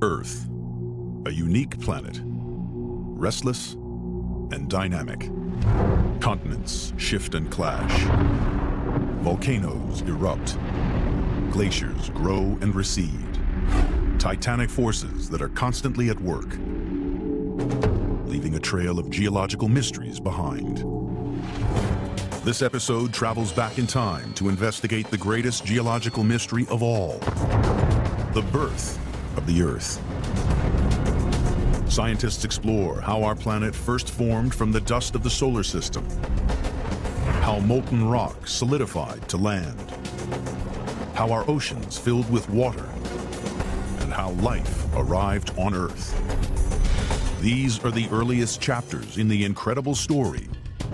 Earth, a unique planet, restless and dynamic. Continents shift and clash. Volcanoes erupt. Glaciers grow and recede. Titanic forces that are constantly at work, leaving a trail of geological mysteries behind. This episode travels back in time to investigate the greatest geological mystery of all, the birth of the Earth. Scientists explore how our planet first formed from the dust of the solar system, how molten rock solidified to land, how our oceans filled with water, and how life arrived on Earth. These are the earliest chapters in the incredible story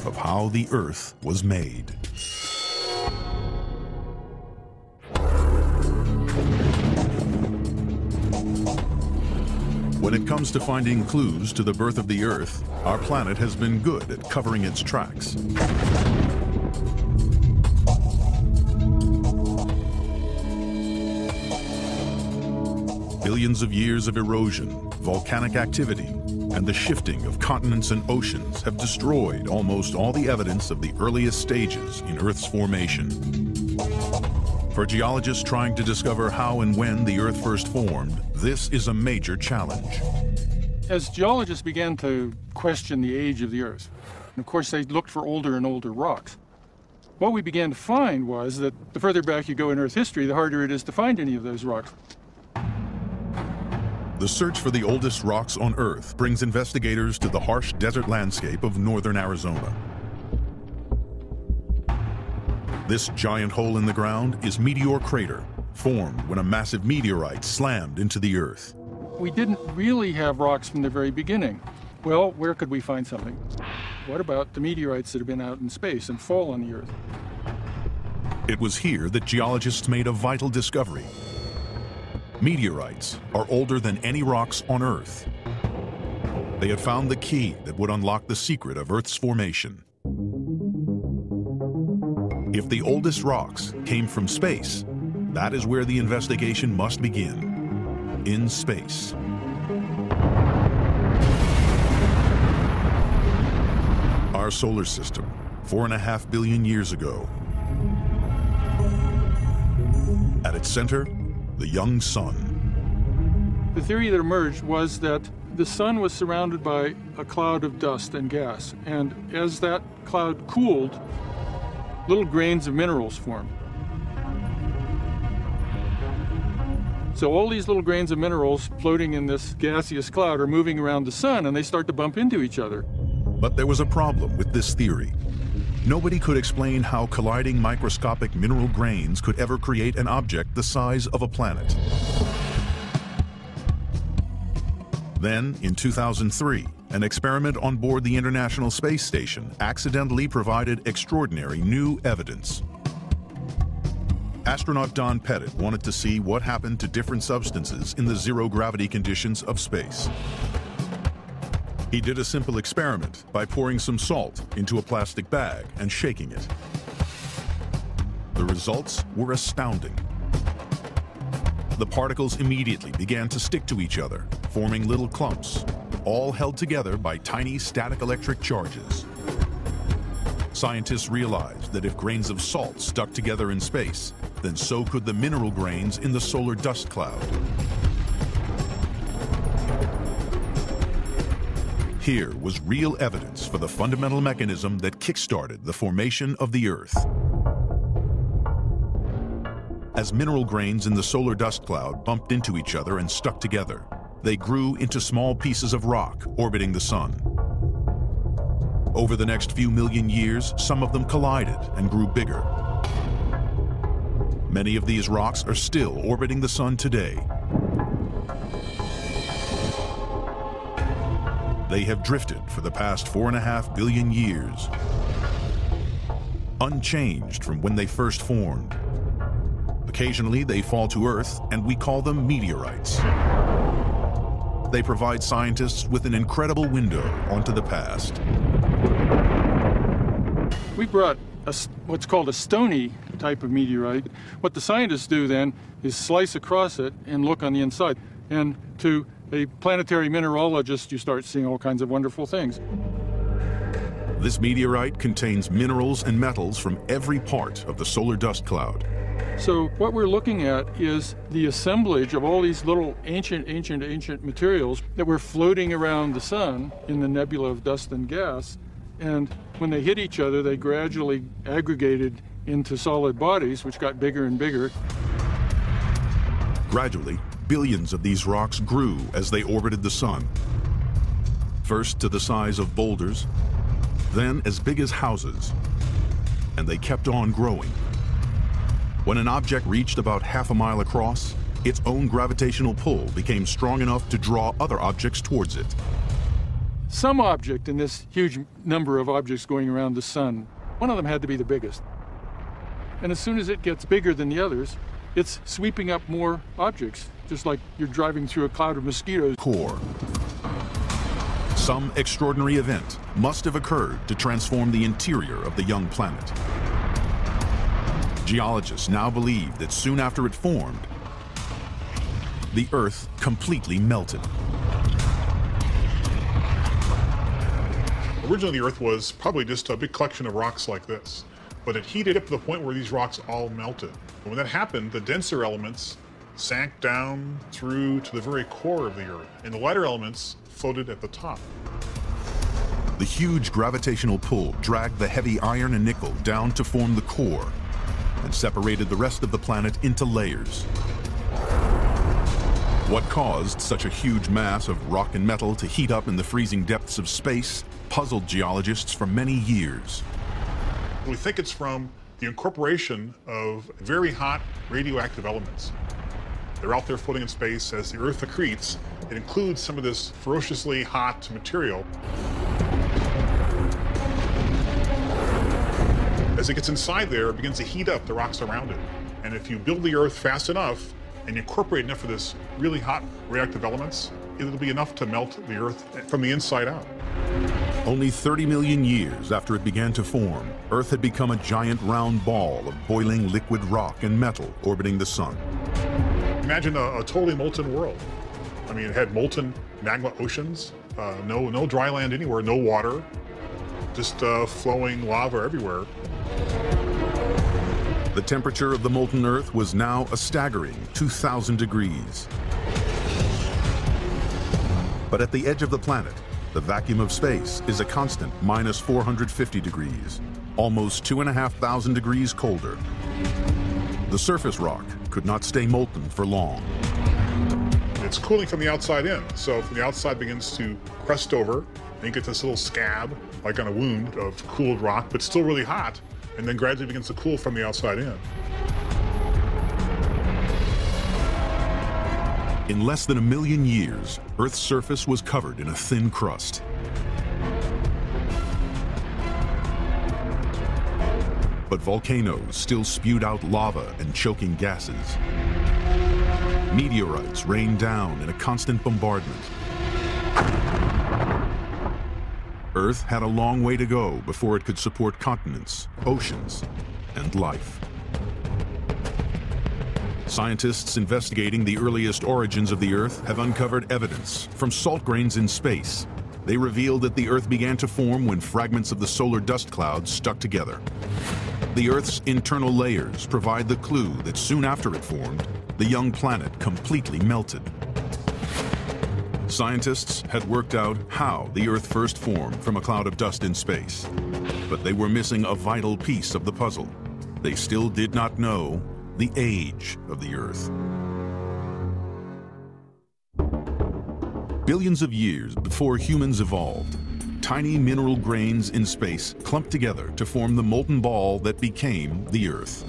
of how the Earth was made. When it comes to finding clues to the birth of the Earth, our planet has been good at covering its tracks. Billions of years of erosion, volcanic activity, and the shifting of continents and oceans have destroyed almost all the evidence of the earliest stages in Earth's formation. For geologists trying to discover how and when the Earth first formed, this is a major challenge. As geologists began to question the age of the Earth, and of course they looked for older and older rocks, what we began to find was that the further back you go in Earth history, the harder it is to find any of those rocks. The search for the oldest rocks on Earth brings investigators to the harsh desert landscape of northern Arizona. This giant hole in the ground is Meteor Crater, formed when a massive meteorite slammed into the Earth. We didn't really have rocks from the very beginning. Well, where could we find something? What about the meteorites that have been out in space and fall on the Earth? It was here that geologists made a vital discovery. Meteorites are older than any rocks on Earth. They had found the key that would unlock the secret of Earth's formation. If the oldest rocks came from space, that is where the investigation must begin, in space. Our solar system, 4.5 billion years ago. At its center, the young sun. The theory that emerged was that the sun was surrounded by a cloud of dust and gas, and as that cloud cooled, little grains of minerals formed. So all these little grains of minerals floating in this gaseous cloud are moving around the sun, and they start to bump into each other. But there was a problem with this theory. Nobody could explain how colliding microscopic mineral grains could ever create an object the size of a planet. Then, in 2003, an experiment on board the International Space Station accidentally provided extraordinary new evidence. Astronaut Don Pettit wanted to see what happened to different substances in the zero-gravity conditions of space. He did a simple experiment by pouring some salt into a plastic bag and shaking it. The results were astounding. The particles immediately began to stick to each other, forming little clumps, all held together by tiny static electric charges. Scientists realized that if grains of salt stuck together in space, then so could the mineral grains in the solar dust cloud. Here was real evidence for the fundamental mechanism that kick-started the formation of the Earth. As mineral grains in the solar dust cloud bumped into each other and stuck together, they grew into small pieces of rock orbiting the sun. Over the next few million years, some of them collided and grew bigger. Many of these rocks are still orbiting the sun today. They have drifted for the past 4.5 billion years, unchanged from when they first formed. Occasionally, they fall to Earth, and we call them meteorites. They provide scientists with an incredible window onto the past. We brought what's called a stony type of meteorite. What the scientists do then is slice across it and look on the inside. And to a planetary mineralogist, you start seeing all kinds of wonderful things. This meteorite contains minerals and metals from every part of the solar dust cloud. So what we're looking at is the assemblage of all these little ancient materials that were floating around the sun in the nebula of dust and gas. And when they hit each other, they gradually aggregated into solid bodies, which got bigger and bigger. Gradually, billions of these rocks grew as they orbited the sun. First to the size of boulders, then as big as houses, and they kept on growing. When an object reached about half a mile across, its own gravitational pull became strong enough to draw other objects towards it. Some object in this huge number of objects going around the sun, one of them had to be the biggest. And as soon as it gets bigger than the others, it's sweeping up more objects, just like you're driving through a cloud of mosquitoes. Core. Some extraordinary event must have occurred to transform the interior of the young planet. Geologists now believe that soon after it formed, the Earth completely melted. Originally, the Earth was probably just a big collection of rocks like this, but it heated up to the point where these rocks all melted. When that happened, the denser elements sank down through to the very core of the Earth, and the lighter elements floated at the top. The huge gravitational pull dragged the heavy iron and nickel down to form the core and separated the rest of the planet into layers. What caused such a huge mass of rock and metal to heat up in the freezing depths of space puzzled geologists for many years. We think it's from the incorporation of very hot radioactive elements. They're out there floating in space. As the Earth accretes, it includes some of this ferociously hot material. As it gets inside there, it begins to heat up the rocks around it. And if you build the Earth fast enough and incorporate enough of this really hot radioactive elements, it'll be enough to melt the Earth from the inside out. Only 30 million years after it began to form, Earth had become a giant round ball of boiling liquid rock and metal orbiting the sun. Imagine a totally molten world. I mean, it had molten magma oceans, no dry land anywhere, no water, just flowing lava everywhere. The temperature of the molten Earth was now a staggering 2,000 degrees. But at the edge of the planet, the vacuum of space is a constant minus 450 degrees, almost 2,500 degrees colder. The surface rock could not stay molten for long. It's cooling from the outside in, so from the outside begins to crust over, and you get this little scab, like on a wound, of cooled rock, but still really hot, and then gradually begins to cool from the outside in. In less than a million years, Earth's surface was covered in a thin crust. But volcanoes still spewed out lava and choking gases. Meteorites rained down in a constant bombardment. Earth had a long way to go before it could support continents, oceans, and life. Scientists investigating the earliest origins of the Earth have uncovered evidence from salt grains in space. They reveal that the Earth began to form when fragments of the solar dust cloud stuck together. The Earth's internal layers provide the clue that soon after it formed, the young planet completely melted. Scientists had worked out how the Earth first formed from a cloud of dust in space, but they were missing a vital piece of the puzzle. They still did not know the age of the Earth. Billions of years before humans evolved, tiny mineral grains in space clumped together to form the molten ball that became the Earth.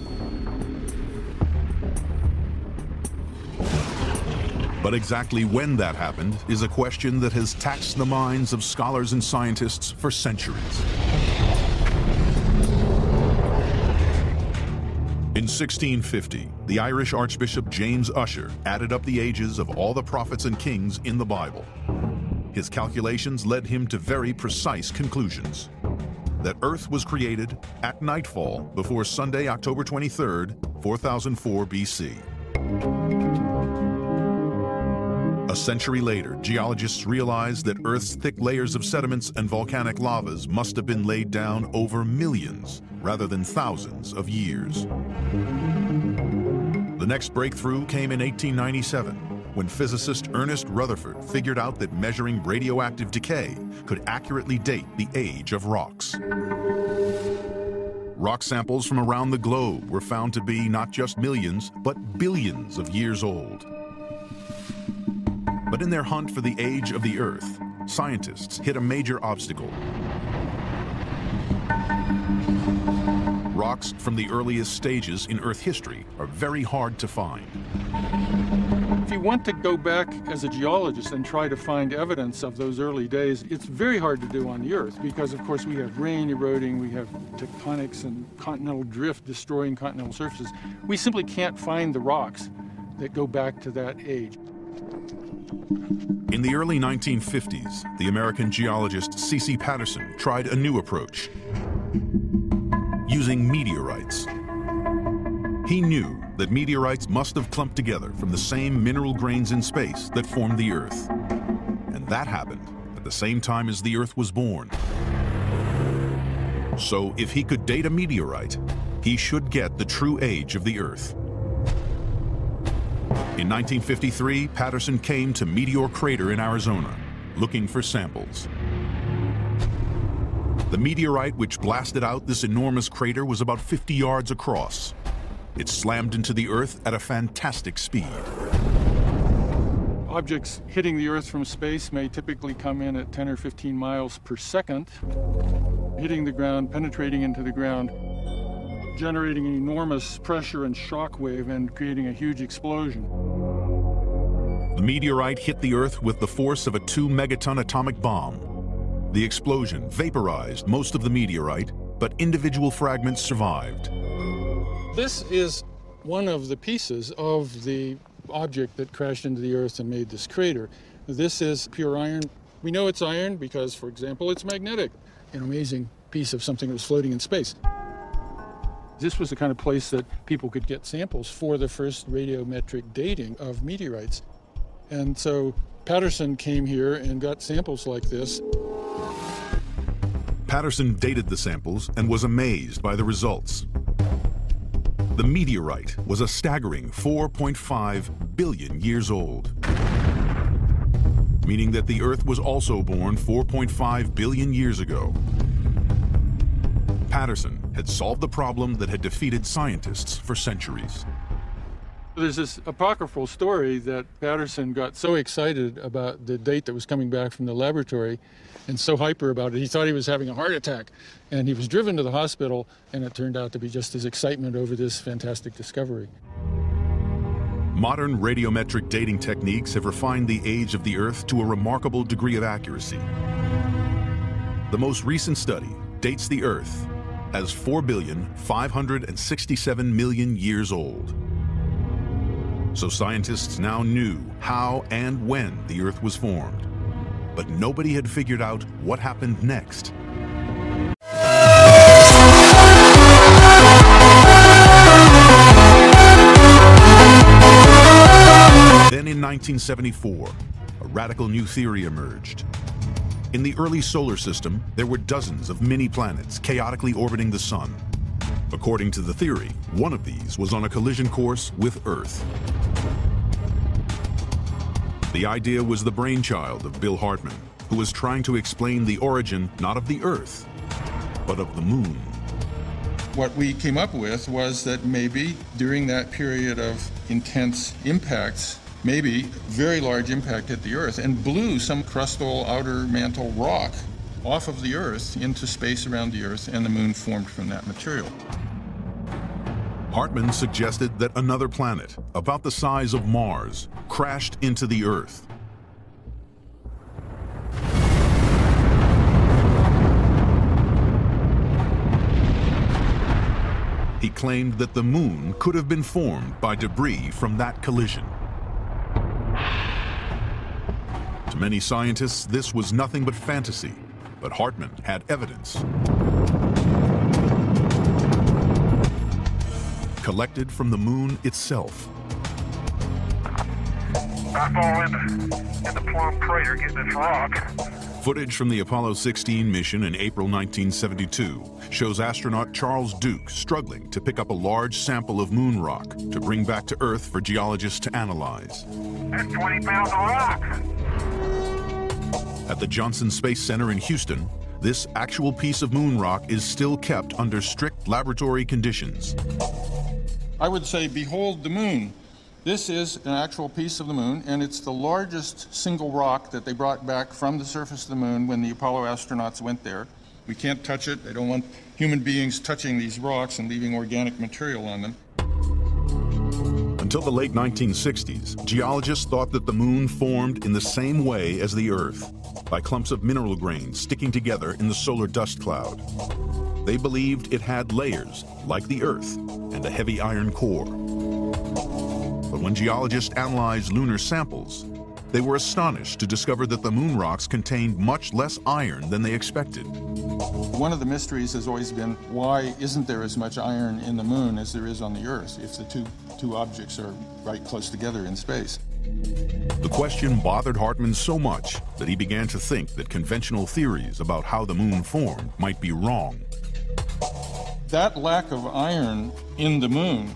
But exactly when that happened is a question that has taxed the minds of scholars and scientists for centuries. In 1650, the Irish Archbishop James Ussher added up the ages of all the prophets and kings in the Bible. His calculations led him to very precise conclusions: that Earth was created at nightfall before Sunday, October 23rd, 4004 BC. A century later, geologists realized that Earth's thick layers of sediments and volcanic lavas must have been laid down over millions rather than thousands of years. The next breakthrough came in 1897, when physicist Ernest Rutherford figured out that measuring radioactive decay could accurately date the age of rocks. Rock samples from around the globe were found to be not just millions, but billions of years old. But in their hunt for the age of the Earth, scientists hit a major obstacle. Rocks from the earliest stages in Earth history are very hard to find. If you want to go back as a geologist and try to find evidence of those early days, it's very hard to do on the Earth because, of course, we have rain eroding, we have tectonics and continental drift destroying continental surfaces. We simply can't find the rocks that go back to that age. In the early 1950s, the American geologist C.C. Patterson tried a new approach, using meteorites. He knew that meteorites must have clumped together from the same mineral grains in space that formed the Earth. And that happened at the same time as the Earth was born. So if he could date a meteorite, he should get the true age of the Earth. In 1953, Patterson came to Meteor Crater in Arizona, looking for samples. The meteorite which blasted out this enormous crater was about 50 yards across. It slammed into the Earth at a fantastic speed. Objects hitting the Earth from space may typically come in at 10 or 15 miles per second, hitting the ground, penetrating into the ground, generating an enormous pressure and shock wave and creating a huge explosion. The meteorite hit the Earth with the force of a 2-megaton atomic bomb. The explosion vaporized most of the meteorite, but individual fragments survived. This is one of the pieces of the object that crashed into the Earth and made this crater. This is pure iron. We know it's iron because, for example, it's magnetic. An amazing piece of something that was floating in space. This was the kind of place that people could get samples for the first radiometric dating of meteorites. And so Patterson came here and got samples like this. Patterson dated the samples and was amazed by the results. The meteorite was a staggering 4.5 billion years old, meaning that the Earth was also born 4.5 billion years ago. Patterson had solved the problem that had defeated scientists for centuries. There's this apocryphal story that Patterson got so excited about the date that was coming back from the laboratory and so hyper about it, he thought he was having a heart attack. And he was driven to the hospital, and it turned out to be just his excitement over this fantastic discovery. Modern radiometric dating techniques have refined the age of the Earth to a remarkable degree of accuracy. The most recent study dates the Earth as 4,567,000,000 years old. So scientists now knew how and when the Earth was formed. But nobody had figured out what happened next. Then in 1974, a radical new theory emerged. In the early solar system, there were dozens of mini-planets chaotically orbiting the sun. According to the theory, one of these was on a collision course with Earth. The idea was the brainchild of Bill Hartmann, who was trying to explain the origin not of the Earth, but of the Moon. What we came up with was that maybe during that period of intense impacts, maybe very large impact hit the Earth and blew some crustal outer mantle rock off of the Earth into space around the Earth, and the Moon formed from that material. Hartmann suggested that another planet, about the size of Mars, crashed into the Earth. He claimed that the Moon could have been formed by debris from that collision. To many scientists, this was nothing but fantasy, but Hartmann had evidence, collected from the Moon itself. I fall in the plum crater getting its rock. Footage from the Apollo 16 mission in April 1972 shows astronaut Charles Duke struggling to pick up a large sample of moon rock to bring back to Earth for geologists to analyze. That's 20 pounds of rock. At the Johnson Space Center in Houston, this actual piece of moon rock is still kept under strict laboratory conditions. I would say, behold the moon. This is an actual piece of the moon, and it's the largest single rock that they brought back from the surface of the moon when the Apollo astronauts went there. We can't touch it. They don't want human beings touching these rocks and leaving organic material on them. Until the late 1960s, geologists thought that the moon formed in the same way as the Earth, by clumps of mineral grains sticking together in the solar dust cloud. They believed it had layers, like the Earth, and a heavy iron core. But when geologists analyzed lunar samples, they were astonished to discover that the moon rocks contained much less iron than they expected. One of the mysteries has always been, why isn't there as much iron in the moon as there is on the Earth if the two objects are right close together in space? The question bothered Hartmann so much that he began to think that conventional theories about how the moon formed might be wrong. That lack of iron in the moon,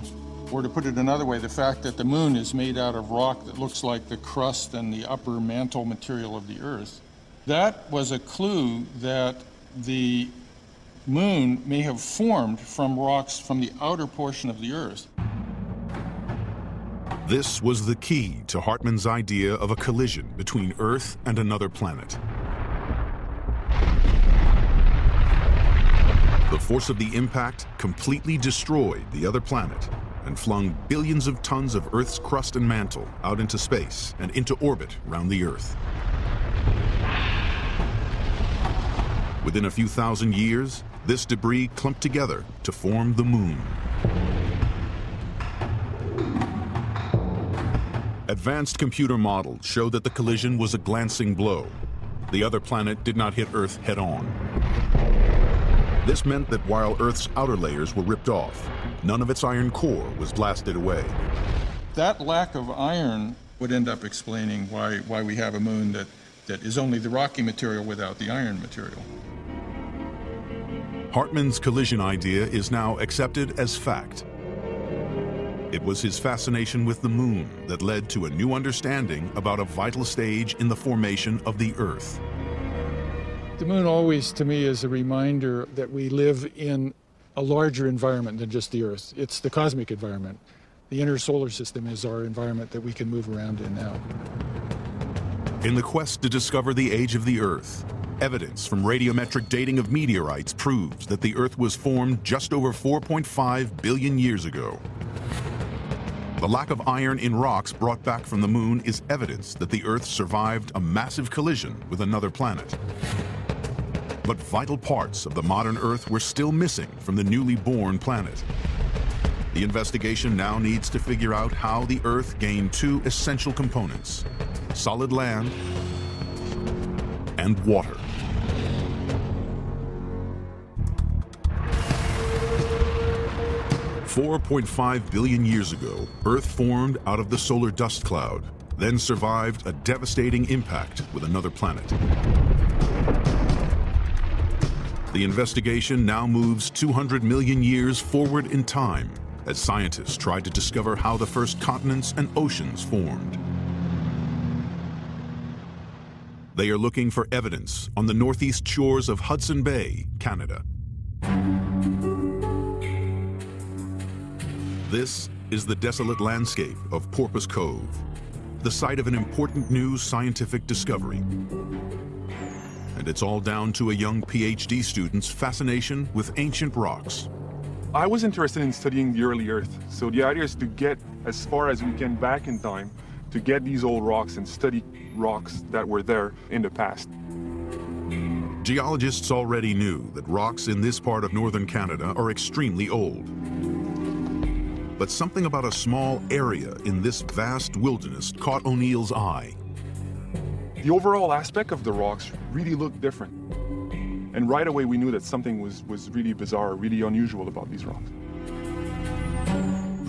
or to put it another way, the fact that the moon is made out of rock that looks like the crust and the upper mantle material of the Earth, that was a clue that the moon may have formed from rocks from the outer portion of the Earth. This was the key to Hartmann's idea of a collision between Earth and another planet. The force of the impact completely destroyed the other planet and flung billions of tons of Earth's crust and mantle out into space and into orbit around the Earth. Within a few thousand years, this debris clumped together to form the moon. Advanced computer models show that the collision was a glancing blow. The other planet did not hit Earth head-on. This meant that while Earth's outer layers were ripped off, none of its iron core was blasted away. That lack of iron would end up explaining why we have a moon that is only the rocky material without the iron material. Hartmann's collision idea is now accepted as fact. It was his fascination with the moon that led to a new understanding about a vital stage in the formation of the Earth. The moon always, to me, is a reminder that we live in a larger environment than just the Earth. It's the cosmic environment. The inner solar system is our environment that we can move around in now. In the quest to discover the age of the Earth, evidence from radiometric dating of meteorites proves that the Earth was formed just over 4.5 billion years ago. The lack of iron in rocks brought back from the moon is evidence that the Earth survived a massive collision with another planet. But vital parts of the modern Earth were still missing from the newly born planet. The investigation now needs to figure out how the Earth gained two essential components: solid land and water. $4.5 billion years ago, Earth formed out of the solar dust cloud, then survived a devastating impact with another planet. The investigation now moves 200 million years forward in time as scientists try to discover how the first continents and oceans formed. They are looking for evidence on the northeast shores of Hudson Bay, Canada. This is the desolate landscape of Porpoise Cove, the site of an important new scientific discovery. And it's all down to a young PhD student's fascination with ancient rocks. I was interested in studying the early Earth, so the idea is to get as far as we can back in time to get these old rocks and study rocks that were there in the past. Geologists already knew that rocks in this part of northern Canada are extremely old. But something about a small area in this vast wilderness caught O'Neill's eye. The overall aspect of the rocks really looked different. And right away we knew that something was really bizarre, really unusual about these rocks.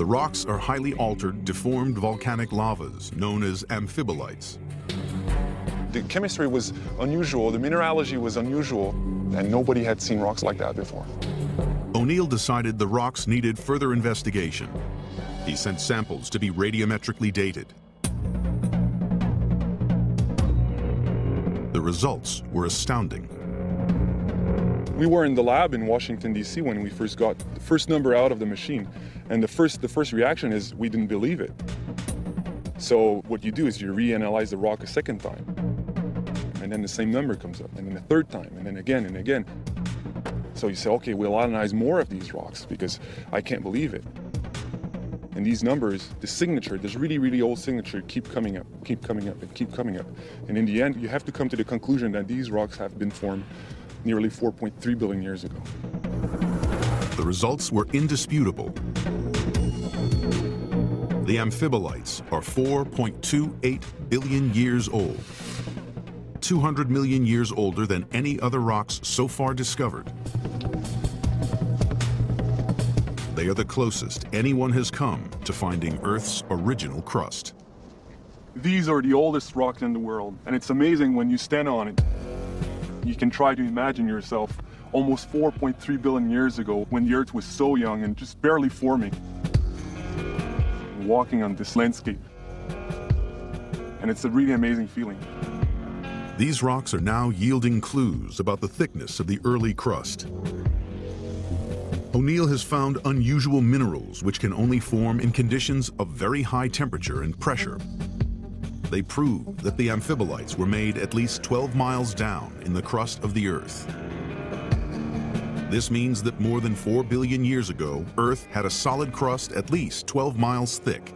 The rocks are highly altered, deformed volcanic lavas known as amphibolites. The chemistry was unusual, the mineralogy was unusual, and nobody had seen rocks like that before. O'Neill decided the rocks needed further investigation. He sent samples to be radiometrically dated. The results were astounding. We were in the lab in Washington, D.C. when we first got the first number out of the machine. And the first reaction is we didn't believe it. So what you do is you reanalyze the rock a second time. And then the same number comes up, and then the third time, and then again and again. So you say, okay, we'll analyze more of these rocks because I can't believe it. And these numbers, the signature, this really, really old signature, keep coming up. And in the end, you have to come to the conclusion that these rocks have been formed nearly 4.3 billion years ago. The results were indisputable. The amphibolites are 4.28 billion years old, 200 million years older than any other rocks so far discovered. They are the closest anyone has come to finding Earth's original crust. These are the oldest rocks in the world, and it's amazing when you stand on it. You can try to imagine yourself almost 4.3 billion years ago when the Earth was so young and just barely forming. Walking on this landscape, and it's a really amazing feeling. These rocks are now yielding clues about the thickness of the early crust. O'Neill has found unusual minerals which can only form in conditions of very high temperature and pressure. They prove that the amphibolites were made at least 12 miles down in the crust of the Earth. This means that more than 4 billion years ago, Earth had a solid crust at least 12 miles thick.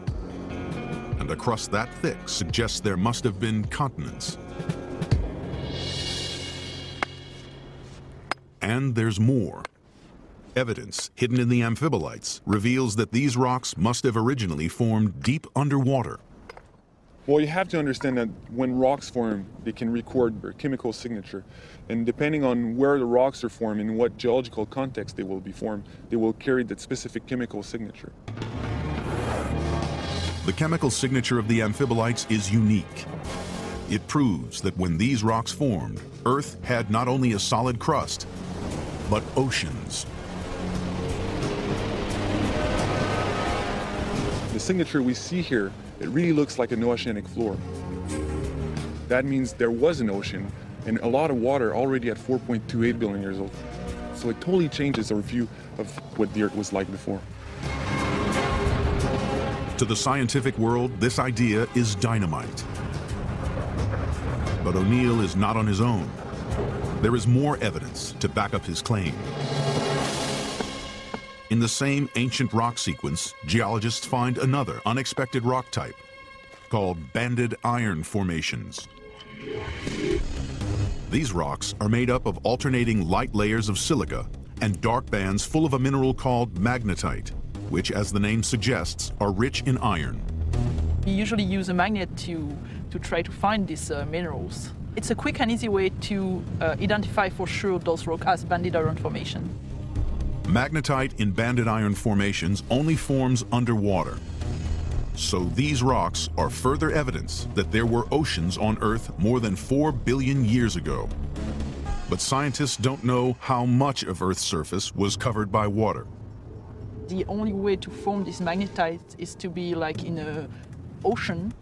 And a crust that thick suggests there must have been continents. And there's more. Evidence hidden in the amphibolites reveals that these rocks must have originally formed deep underwater. Well, you have to understand that when rocks form, they can record their chemical signature. And depending on where the rocks are formed, in what geological context they will be formed, they will carry that specific chemical signature. The chemical signature of the amphibolites is unique. It proves that when these rocks formed, Earth had not only a solid crust, but oceans. The signature we see here, it really looks like an oceanic floor. That means there was an ocean and a lot of water already at 4.28 billion years old. So it totally changes our view of what the Earth was like before. To the scientific world, this idea is dynamite. But O'Neill is not on his own. There is more evidence to back up his claim. In the same ancient rock sequence, geologists find another unexpected rock type called banded iron formations. These rocks are made up of alternating light layers of silica and dark bands full of a mineral called magnetite, which, as the name suggests, are rich in iron. You usually use a magnet to try to find these minerals. It's a quick and easy way to identify for sure those rocks as banded iron formation. Magnetite in banded iron formations only forms underwater. So these rocks are further evidence that there were oceans on Earth more than 4 billion years ago. But scientists don't know how much of Earth's surface was covered by water. The only way to form this magnetite is to be like in an ocean.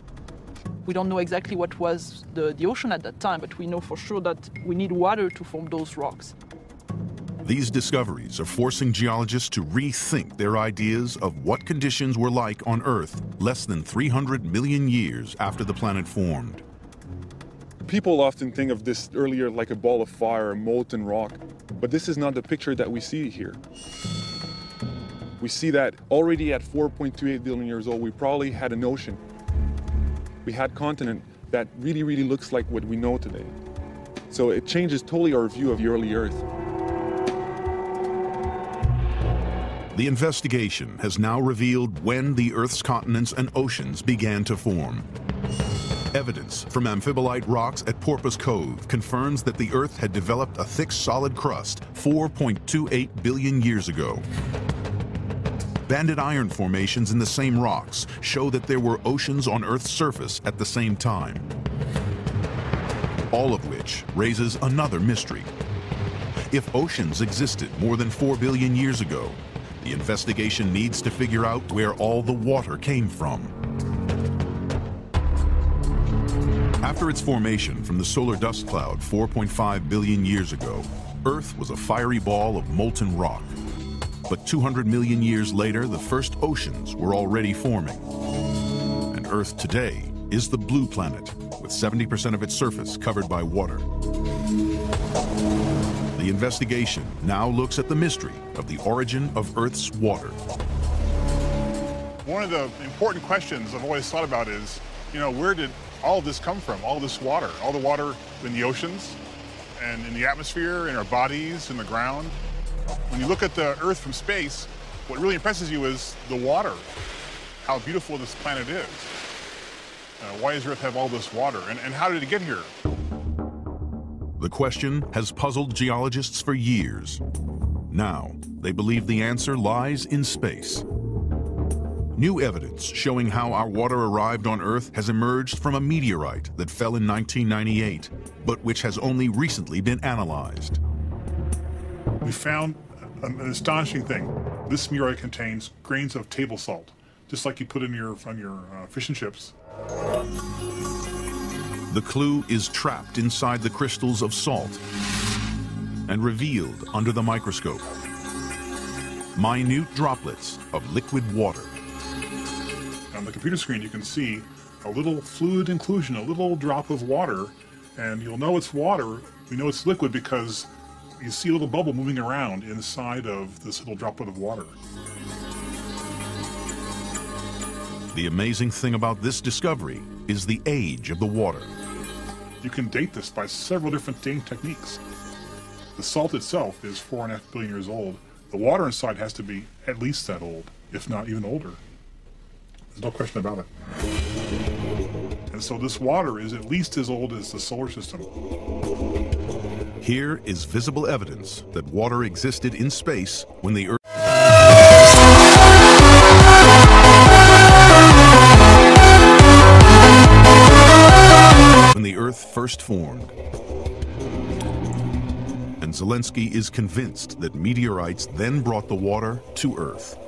We don't know exactly what was the ocean at that time, but we know for sure that we need water to form those rocks. These discoveries are forcing geologists to rethink their ideas of what conditions were like on Earth less than 300 million years after the planet formed. People often think of this earlier like a ball of fire, a molten rock, but this is not the picture that we see here. We see that already at 4.28 billion years old, we probably had an ocean. We had continent that really, really looks like what we know today. So it changes totally our view of the early Earth. The investigation has now revealed when the Earth's continents and oceans began to form. Evidence from amphibolite rocks at Porpoise Cove confirms that the Earth had developed a thick solid crust 4.28 billion years ago. Banded iron formations in the same rocks show that there were oceans on Earth's surface at the same time. All of which raises another mystery. If oceans existed more than 4 billion years ago, the investigation needs to figure out where all the water came from. After its formation from the solar dust cloud 4.5 billion years ago, Earth was a fiery ball of molten rock. But 200 million years later, the first oceans were already forming. And Earth today is the blue planet, with 70% of its surface covered by water. The investigation now looks at the mystery of the origin of Earth's water. One of the important questions I've always thought about is, you know, where did all of this come from? All this water, all the water in the oceans and in the atmosphere, in our bodies, in the ground. When you look at the Earth from space, what really impresses you is the water, how beautiful this planet is. Why does Earth have all this water, and how did it get here? The question has puzzled geologists for years. Now, they believe the answer lies in space. New evidence showing how our water arrived on Earth has emerged from a meteorite that fell in 1998, but which has only recently been analyzed. We found an astonishing thing. This meteorite contains grains of table salt, just like you put in on your fish and chips. The clue is trapped inside the crystals of salt and revealed under the microscope. Minute droplets of liquid water. On the computer screen, you can see a little fluid inclusion, a little drop of water, and you'll know it's water. We know it's liquid because you see a little bubble moving around inside of this little droplet of water. The amazing thing about this discovery is the age of the water. You can date this by several different dating techniques. The salt itself is 4.5 billion years old. The water inside has to be at least that old, if not even older. There's no question about it. And so this water is at least as old as the solar system. Here is visible evidence that water existed in space when the Earth... when the Earth first formed. And Zelensky is convinced that meteorites then brought the water to Earth.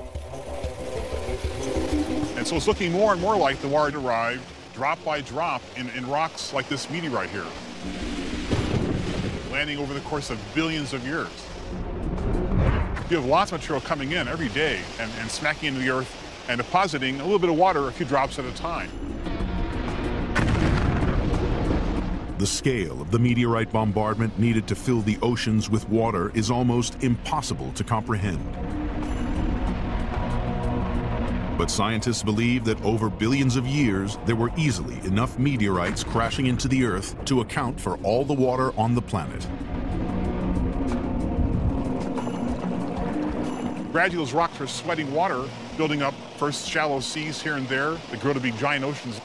And so it's looking more and more like the water arrived drop by drop in rocks like this meteorite here, landing over the course of billions of years. You have lots of material coming in every day and smacking into the Earth and depositing a little bit of water, a few drops at a time. The scale of the meteorite bombardment needed to fill the oceans with water is almost impossible to comprehend. But scientists believe that over billions of years, there were easily enough meteorites crashing into the Earth to account for all the water on the planet. Gradually, those rocks are sweating water, building up first shallow seas here and there that grow to be giant oceans.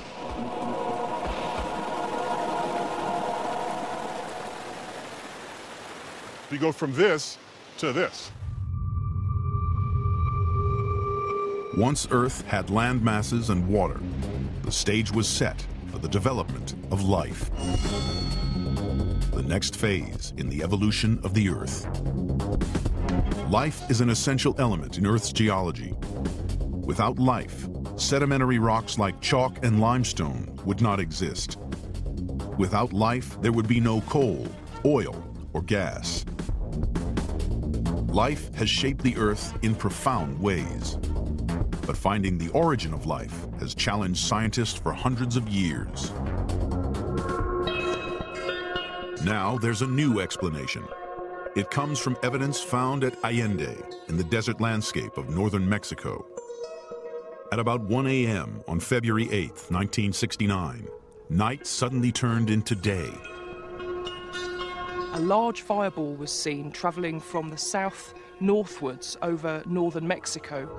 We go from this to this. Once Earth had land masses and water, the stage was set for the development of life. The next phase in the evolution of the Earth. Life is an essential element in Earth's geology. Without life, sedimentary rocks like chalk and limestone would not exist. Without life, there would be no coal, oil, or gas. Life has shaped the Earth in profound ways. But finding the origin of life has challenged scientists for hundreds of years. Now there's a new explanation. It comes from evidence found at Allende in the desert landscape of northern Mexico. At about 1 a.m. on February 8, 1969, night suddenly turned into day. A large fireball was seen traveling from the south northwards over northern Mexico.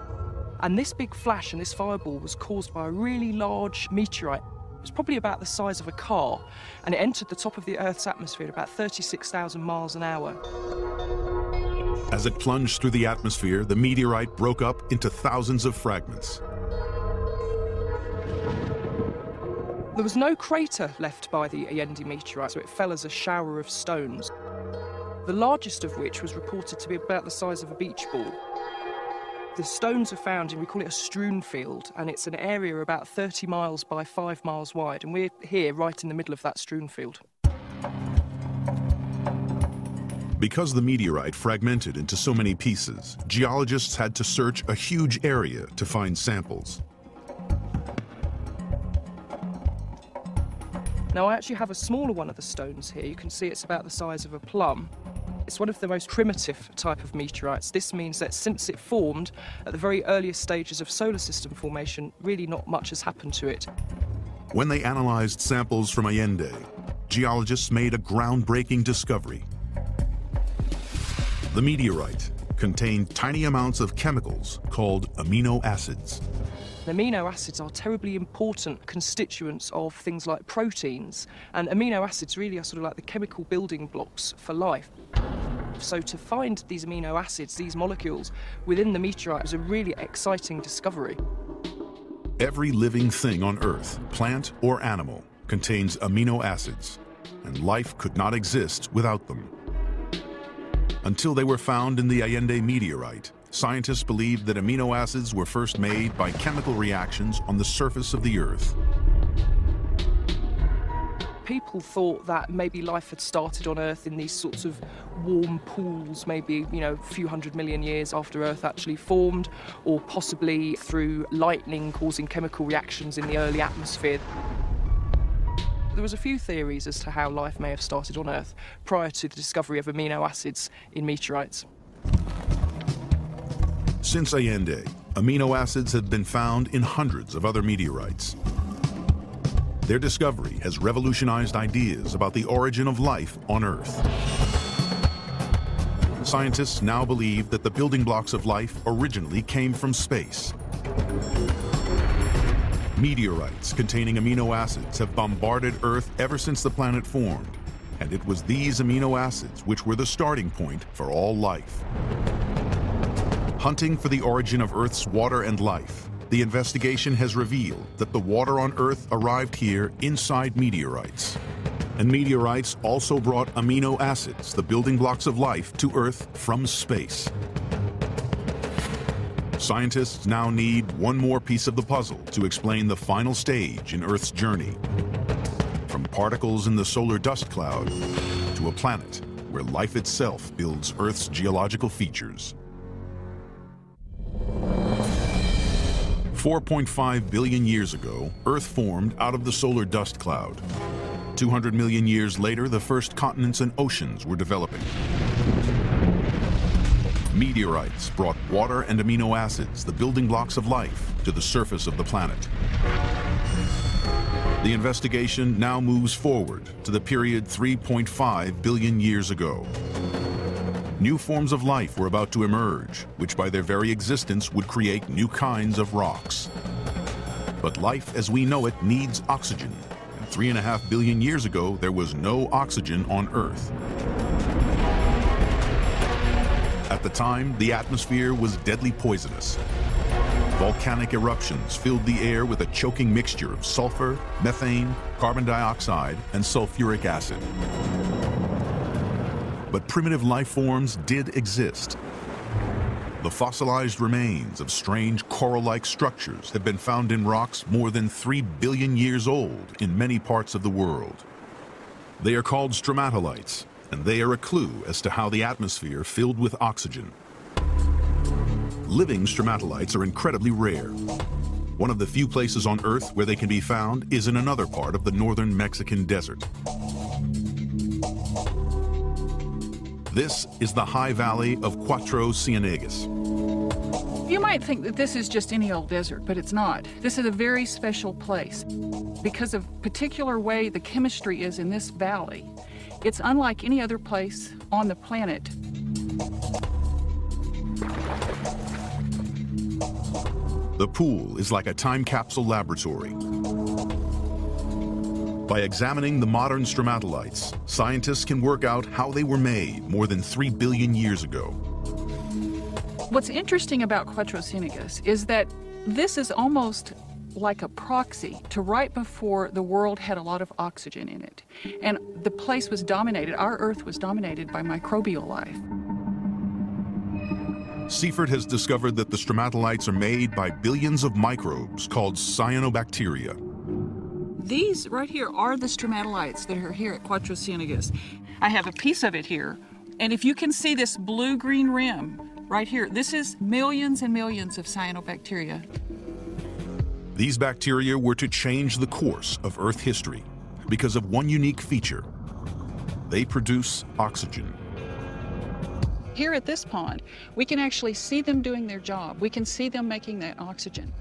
And this big flash and this fireball was caused by a really large meteorite. It was probably about the size of a car, and it entered the top of the Earth's atmosphere at about 36,000 miles an hour. As it plunged through the atmosphere, the meteorite broke up into thousands of fragments. There was no crater left by the Allende meteorite, so it fell as a shower of stones, the largest of which was reported to be about the size of a beach ball. The stones are found, and we call it a strewn field, and it's an area about 30 miles by 5 miles wide, and we're here right in the middle of that strewn field. Because the meteorite fragmented into so many pieces, geologists had to search a huge area to find samples. Now, I actually have a smaller one of the stones here. You can see it's about the size of a plum. It's one of the most primitive type of meteorites. This means that since it formed at the very earliest stages of solar system formation, really not much has happened to it. When they analyzed samples from Allende, geologists made a groundbreaking discovery. The meteorite contained tiny amounts of chemicals called amino acids. Amino acids are terribly important constituents of things like proteins, and amino acids really are sort of like the chemical building blocks for life. So to find these amino acids, these molecules, within the meteorite was a really exciting discovery. Every living thing on Earth, plant or animal, contains amino acids, and life could not exist without them. Until they were found in the Allende meteorite, scientists believed that amino acids were first made by chemical reactions on the surface of the Earth. People thought that maybe life had started on Earth in these sorts of warm pools, maybe, you know, a few hundred million years after Earth actually formed, or possibly through lightning causing chemical reactions in the early atmosphere. There was a few theories as to how life may have started on Earth prior to the discovery of amino acids in meteorites. Since Allende, amino acids have been found in hundreds of other meteorites. Their discovery has revolutionized ideas about the origin of life on Earth. Scientists now believe that the building blocks of life originally came from space. Meteorites containing amino acids have bombarded Earth ever since the planet formed, and it was these amino acids which were the starting point for all life. Hunting for the origin of Earth's water and life, the investigation has revealed that the water on Earth arrived here inside meteorites. And meteorites also brought amino acids, the building blocks of life, to Earth from space. Scientists now need one more piece of the puzzle to explain the final stage in Earth's journey, from particles in the solar dust cloud to a planet where life itself builds Earth's geological features. 4.5 billion years ago, Earth formed out of the solar dust cloud. 200 million years later, the first continents and oceans were developing. Meteorites brought water and amino acids, the building blocks of life, to the surface of the planet. The investigation now moves forward to the period 3.5 billion years ago. New forms of life were about to emerge, which by their very existence would create new kinds of rocks. But life as we know it needs oxygen, and 3.5 billion years ago, there was no oxygen on Earth. At the time, the atmosphere was deadly poisonous. Volcanic eruptions filled the air with a choking mixture of sulfur, methane, carbon dioxide, and sulfuric acid. But primitive life forms did exist. The fossilized remains of strange coral-like structures have been found in rocks more than 3 billion years old in many parts of the world. They are called stromatolites, and they are a clue as to how the atmosphere filled with oxygen. Living stromatolites are incredibly rare. One of the few places on Earth where they can be found is in another part of the northern Mexican desert. This is the high valley of Cuatro Ciénegas. You might think that this is just any old desert, but it's not. This is a very special place. Because of the particular way the chemistry is in this valley, it's unlike any other place on the planet. The pool is like a time capsule laboratory. By examining the modern stromatolites, scientists can work out how they were made more than 3 billion years ago. What's interesting about Cuatro Ciénegas is that this is almost like a proxy to right before the world had a lot of oxygen in it. And the place was dominated, our Earth was dominated by microbial life. Seifert has discovered that the stromatolites are made by billions of microbes called cyanobacteria. These right here are the stromatolites that are here at Cuatro Ciénegas. I have a piece of it here. And if you can see this blue-green rim right here, this is millions and millions of cyanobacteria. These bacteria were to change the course of Earth history because of one unique feature. They produce oxygen. Here at this pond, we can actually see them doing their job. We can see them making that oxygen.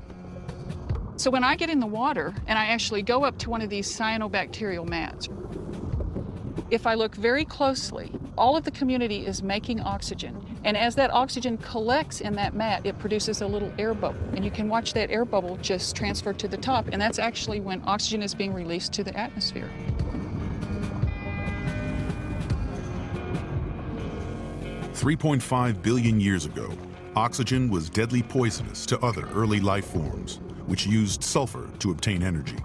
So when I get in the water and I actually go up to one of these cyanobacterial mats, if I look very closely, all of the community is making oxygen. And as that oxygen collects in that mat, it produces a little air bubble. And you can watch that air bubble just transfer to the top. And that's actually when oxygen is being released to the atmosphere. $3.5 billion years ago, oxygen was deadly poisonous to other early life forms, which used sulfur to obtain energy.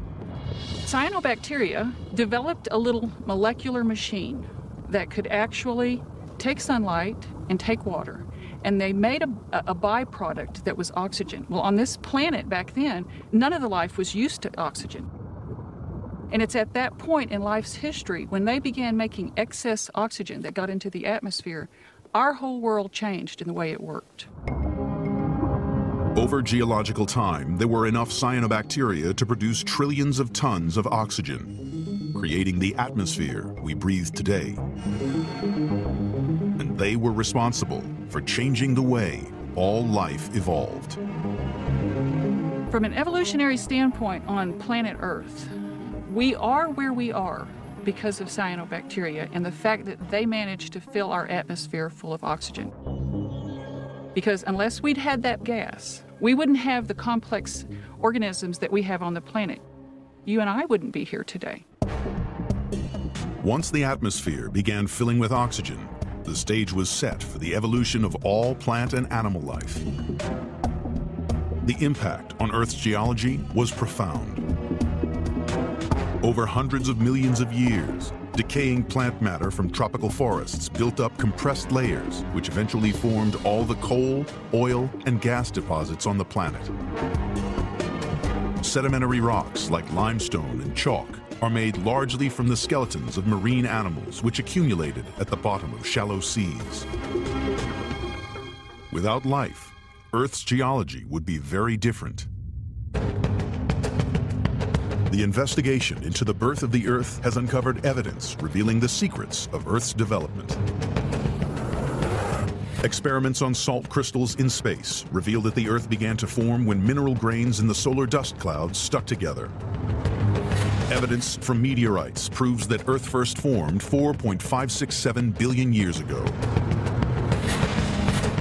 Cyanobacteria developed a little molecular machine that could actually take sunlight and take water. And they made a byproduct that was oxygen. Well, on this planet back then, none of the life was used to oxygen. And it's at that point in life's history when they began making excess oxygen that got into the atmosphere, our whole world changed in the way it worked. Over geological time, there were enough cyanobacteria to produce trillions of tons of oxygen, creating the atmosphere we breathe today. And they were responsible for changing the way all life evolved. From an evolutionary standpoint on planet Earth, we are where we are because of cyanobacteria and the fact that they managed to fill our atmosphere full of oxygen. Because unless we'd had that gas, we wouldn't have the complex organisms that we have on the planet. You and I wouldn't be here today. Once the atmosphere began filling with oxygen, the stage was set for the evolution of all plant and animal life. The impact on Earth's geology was profound. Over hundreds of millions of years, decaying plant matter from tropical forests built up compressed layers, which eventually formed all the coal, oil, and gas deposits on the planet. Sedimentary rocks like limestone and chalk are made largely from the skeletons of marine animals, which accumulated at the bottom of shallow seas. Without life, Earth's geology would be very different. The investigation into the birth of the Earth has uncovered evidence revealing the secrets of Earth's development. Experiments on salt crystals in space reveal that the Earth began to form when mineral grains in the solar dust clouds stuck together. Evidence from meteorites proves that Earth first formed 4.567 billion years ago.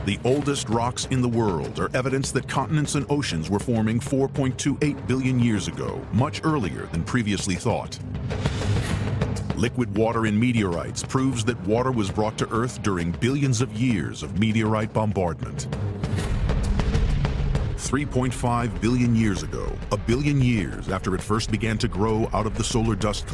The oldest rocks in the world are evidence that continents and oceans were forming 4.28 billion years ago, much earlier than previously thought. Liquid water in meteorites proves that water was brought to Earth during billions of years of meteorite bombardment. 3.5 billion years ago, a billion years after it first began to grow out of the solar dust cloud.